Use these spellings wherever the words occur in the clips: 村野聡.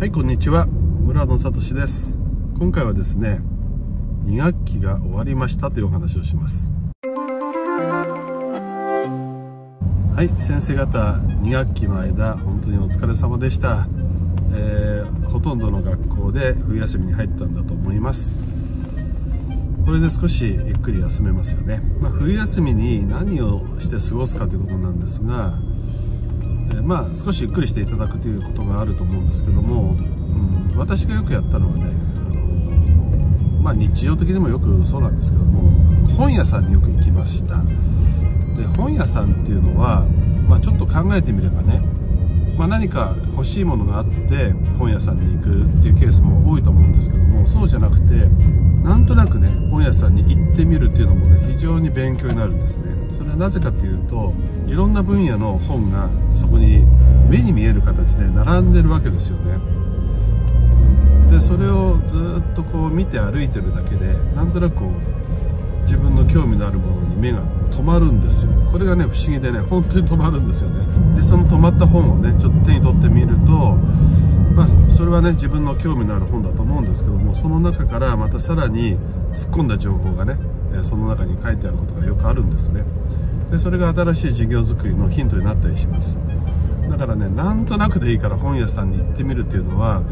はい、こんにちは。村野聡です。今回はですね、2学期が終わりましたというお話をします。はい、先生方2学期の間本当にお疲れ様でした。ほとんどの学校で冬休みに入ったんだと思います。これで少しゆっくり休めますよね。冬休みに何をして過ごすかということなんですが、少しゆっくりしていただくということがあると思うんですけども、私がよくやったのはね、日常的にもよくそうなんですけども、本屋さんによく行きました。で、本屋さんっていうのは、ちょっと考えてみればね、何か欲しいものがあって本屋さんに行くっていうケースも多いと思うんですけども、そうじゃなくてなんとなくね、本屋さんに行ってみるっていうのもね、非常に勉強になるんですね。それはなぜかっていうと、いろんな分野の本がそこに目に見える形で並んでるわけですよね。で、それをずっとこう見て歩いてるだけで、なんとなくこう自分の興味のあるものに目が止まるんですよ。これがね、不思議でね、本当に止まるんですよね。で、その止まった本をね、ちょっと手に取ってみると、それはね、自分の興味のある本だと思うんですけども、その中からまたさらに突っ込んだ情報がね、その中に書いてあることがよくあるんですね。で、それが新しい授業作りのヒントになったりします。だからね、なんとなくでいいから本屋さんに行ってみるっていうのは、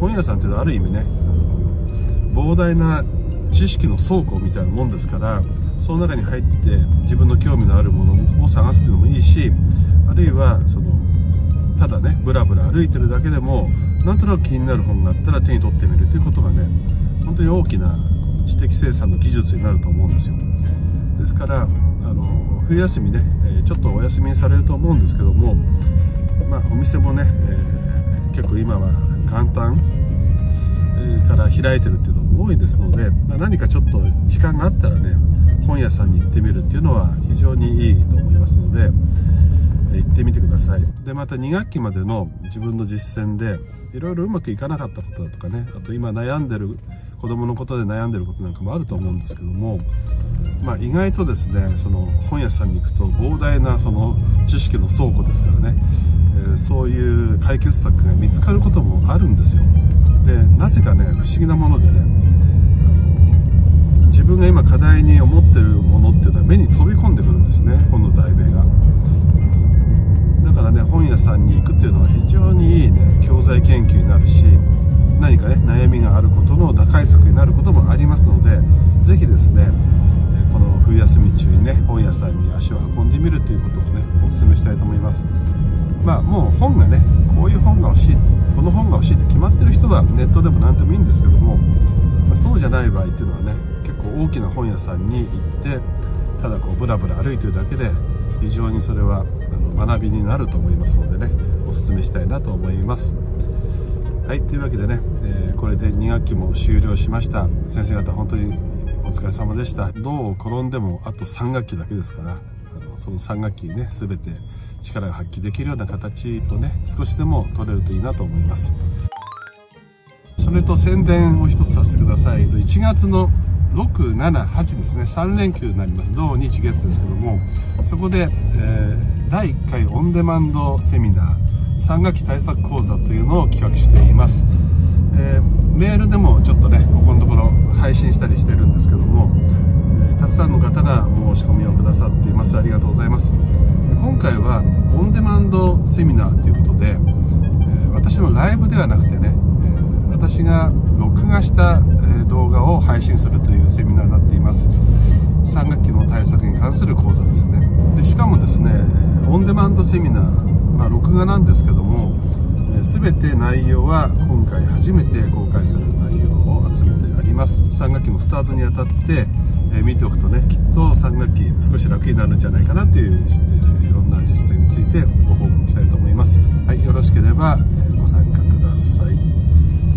本屋さんっていうのはある意味ね、膨大な知識の倉庫みたいなもんですから、その中に入って自分の興味のあるものを探すっていうのもいいし、あるいはそのただね、ブラブラ歩いてるだけでもなんとなく気になる本があったら手に取ってみるということがね、本当に大きな知的生産の技術になると思うんですよ。ですから冬休みね、ちょっとお休みにされると思うんですけども、お店もね、結構今は簡単から開いてるっていうのも多いですので、何かちょっと時間があったらね、本屋さんに行ってみるっていうのは非常にいいと思いますので、行ってみてください。で、また2学期までの自分の実践でいろいろうまくいかなかったことだとかね、あと今悩んでる子供のことで悩んでることなんかもあると思うんですけども、意外とですね、その本屋さんに行くと膨大なその知識の倉庫ですからね、そういう解決策が見つかることもあるんですよ。で、なぜかね、不思議なものでね、自分が今課題に思ってるものっていうのは目に飛び込んでくるんですね、本の題名が。だからね、本屋さんに行くっていうのは非常にいいね、教材研究になるし、何かね、悩みがあることの打開策になることもありますので、ぜひですね、この冬休み中にね、本屋さんに足を運んでみるということをね、お勧めしたいと思います。もう本がね、こういう本が欲しい、この本が欲しいって決まってる人はネットでも何でもいいんですけども、そうじゃない場合っていうのはね、結構大きな本屋さんに行って、ただこうブラブラ歩いてるだけで非常にそれは学びになると思いますのでね、おすすめしたいなと思います。はい、というわけでね、これで2学期も終了しました。先生方本当にお疲れ様でした。どう転んでもあと3学期だけですから、その3学期にね、全て力が発揮できるような形とね、少しでも取れるといいなと思います。それと宣伝を一つさせてください。1月の6、7、8ですね、3連休になります。土日月ですけども、そこで、第1回オンデマンドセミナー3学期対策講座というのを企画しています。メールでもちょっとね、ここのところ配信したりしてるんですけども、たくさんの方が申し込みをくださっています。ありがとうございます。今回はオンデマンドセミナーということで、私のライブではなくてね、私が録画した動画を配信するというセミナーになっています。3学期の対策に関する講座ですね。で、しかもですね、オンデマンドセミナー、録画なんですけども、全て内容は今回初めて公開する内容を集めてあります。3学期のスタートにあたって見ておくとね、きっと3学期少し楽になるんじゃないかなという、いろんな実践についてご報告したいと思います。はい、よろしければご参加ください。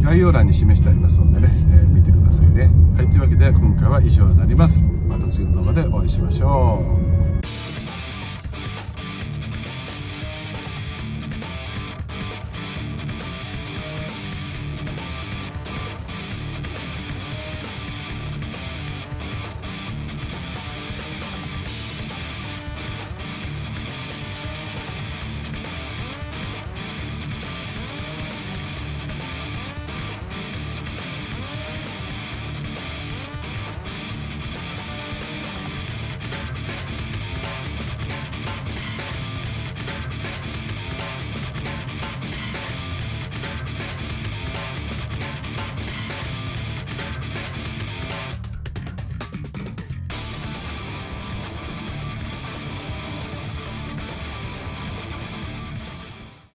概要欄に示してありますのでね、見てくださいね。はい、というわけで今回は以上になります。また次の動画でお会いしましょう。